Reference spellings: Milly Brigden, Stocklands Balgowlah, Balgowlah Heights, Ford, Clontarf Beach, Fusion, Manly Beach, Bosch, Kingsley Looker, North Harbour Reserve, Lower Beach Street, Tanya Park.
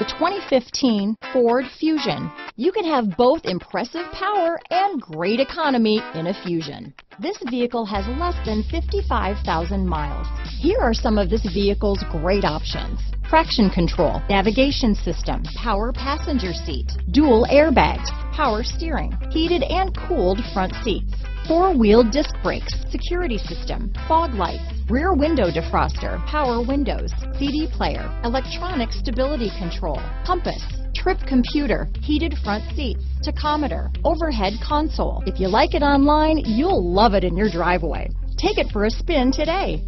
The 2015 Ford Fusion. You can have both impressive power and great economy in a Fusion. This vehicle has less than 55,000 miles. Here are some of this vehicle's great options: traction control, navigation system, power passenger seat, dual airbags, power steering, heated and cooled front seats, four-wheel disc brakes, security system, fog lights, rear window defroster, power windows, CD player, electronic stability control, compass, trip computer, heated front seats, tachometer, overhead console. If you like it online, you'll love it in your driveway. Take it for a spin today.